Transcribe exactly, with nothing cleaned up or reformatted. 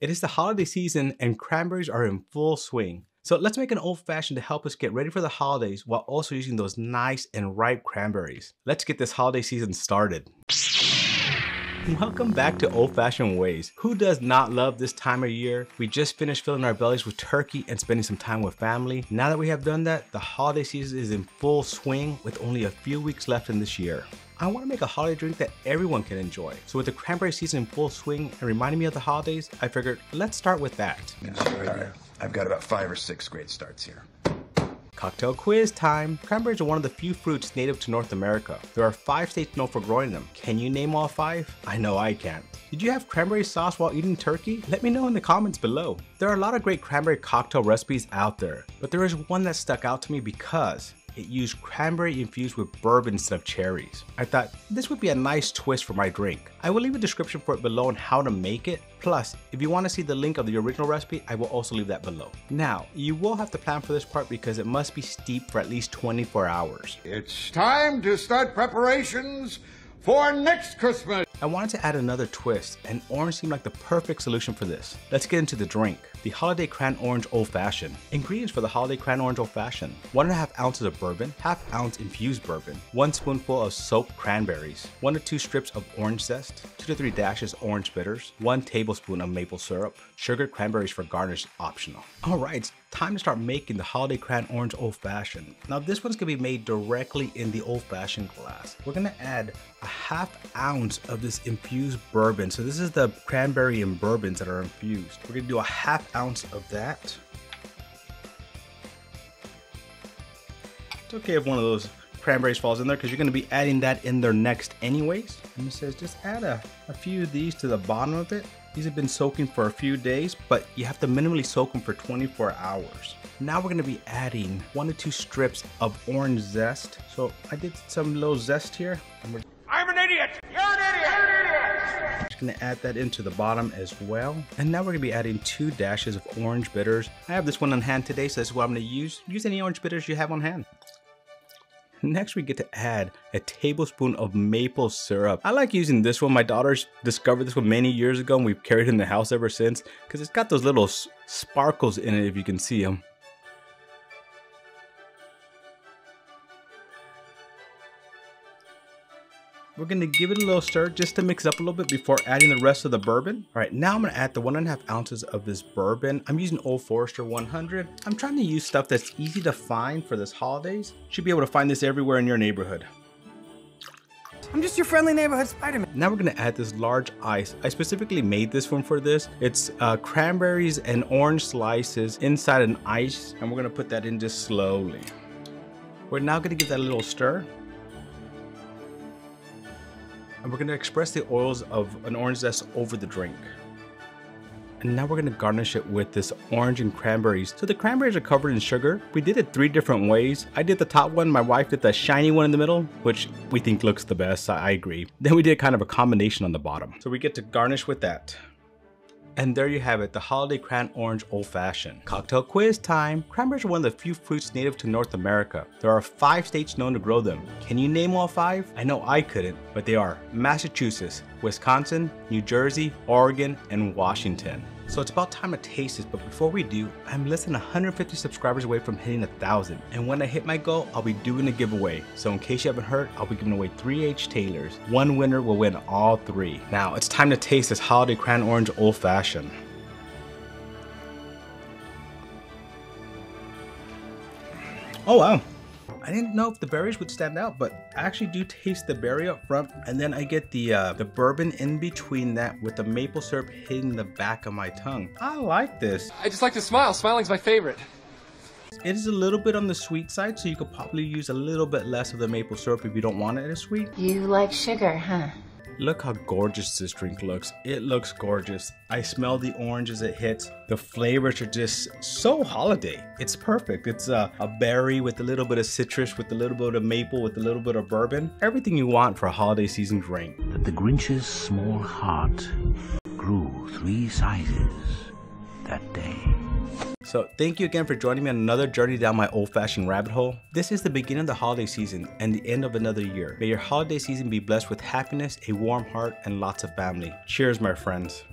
It is the holiday season and cranberries are in full swing. So let's make an old fashioned to help us get ready for the holidays while also using those nice and ripe cranberries. Let's get this holiday season started. Welcome back to Old Fashioned Ways. Who does not love this time of year? We just finished filling our bellies with turkey and spending some time with family. Now that we have done that, the holiday season is in full swing with only a few weeks left in this year. I want to make a holiday drink that everyone can enjoy. So with the cranberry season in full swing and reminding me of the holidays, I figured let's start with that. Right, I've got about five or six great starts here. Cocktail quiz time. Cranberries are one of the few fruits native to North America. There are five states known for growing them. Can you name all five? I know I can't. Did you have cranberry sauce while eating turkey? Let me know in the comments below. There are a lot of great cranberry cocktail recipes out there, but there is one that stuck out to me because it used cranberry infused with bourbon instead of cherries. I thought this would be a nice twist for my drink. I will leave a description for it below on how to make it. Plus, if you want to see the link of the original recipe, I will also leave that below. Now, you will have to plan for this part because it must be steeped for at least twenty-four hours. It's time to start preparations for next Christmas. I wanted to add another twist, and orange seemed like the perfect solution for this. Let's get into the drink. The Holiday Cran Orange Old Fashioned. Ingredients for the Holiday Cran Orange Old Fashioned. One and a half ounces of bourbon, half ounce infused bourbon, one spoonful of soaked cranberries, one to two strips of orange zest, two to three dashes orange bitters, one tablespoon of maple syrup, sugared cranberries for garnish optional. All right, it's time to start making the Holiday Cran Orange Old Fashioned. Now this one's gonna be made directly in the Old Fashioned glass. We're gonna add a half ounce of this This infused bourbon. So this is the cranberry and bourbons that are infused. We're gonna do a half ounce of that. It's okay if one of those cranberries falls in there because you're gonna be adding that in there next anyways. And it says just add a, a few of these to the bottom of it. These have been soaking for a few days, but you have to minimally soak them for twenty-four hours. Now we're gonna be adding one to two strips of orange zest. So I did some little zest here. And we're I'm an idiot! You're an idiot! You're an idiot! Just gonna add that into the bottom as well. And now we're gonna be adding two dashes of orange bitters. I have this one on hand today, so that's what I'm gonna use. Use any orange bitters you have on hand. Next, we get to add a tablespoon of maple syrup. I like using this one. My daughters discovered this one many years ago, and we've carried it in the house ever since, because it's got those little sparkles in it, if you can see them. We're gonna give it a little stir just to mix it up a little bit before adding the rest of the bourbon. All right, now I'm gonna add the one and a half ounces of this bourbon. I'm using Old Forester one hundred. I'm trying to use stuff that's easy to find for this holidays. Should be able to find this everywhere in your neighborhood. I'm just your friendly neighborhood Spider-Man. Now we're gonna add this large ice. I specifically made this one for this. It's uh, cranberries and orange slices inside an ice, and we're gonna put that in just slowly. We're now gonna give that a little stir. And we're gonna express the oils of an orange zest over the drink. And now we're gonna garnish it with this orange and cranberries. So the cranberries are covered in sugar. We did it three different ways. I did the top one, my wife did the shiny one in the middle, which we think looks the best, I agree. Then we did kind of a combination on the bottom. So we get to garnish with that. And there you have it, the Holiday Cran Orange Old Fashioned. Cocktail quiz time. Cranberries are one of the few fruits native to North America. There are five states known to grow them. Can you name all five? I know I couldn't, but they are Massachusetts, Wisconsin, New Jersey, Oregon, and Washington. So it's about time to taste this, but before we do, I'm less than one hundred fifty subscribers away from hitting one thousand. And when I hit my goal, I'll be doing a giveaway. So in case you haven't heard, I'll be giving away three H Taylors. One winner will win all three. Now it's time to taste this Holiday Cran Orange Old Fashioned. Oh wow. I didn't know if the berries would stand out, but I actually do taste the berry up front, and then I get the uh, the bourbon in between that with the maple syrup hitting the back of my tongue. I like this. I just like to smile. Smiling's my favorite. It is a little bit on the sweet side, so you could probably use a little bit less of the maple syrup if you don't want it as sweet. You like sugar, huh? Look how gorgeous this drink looks. It looks gorgeous. I smell the orange as it hits. The flavors are just so holiday. It's perfect. It's a, a berry with a little bit of citrus, with a little bit of maple, with a little bit of bourbon. Everything you want for a holiday season drink. That the Grinch's small heart grew three sizes that day. So thank you again for joining me on another journey down my old-fashioned rabbit hole. This is the beginning of the holiday season and the end of another year. May your holiday season be blessed with happiness, a warm heart, and lots of family. Cheers, my friends.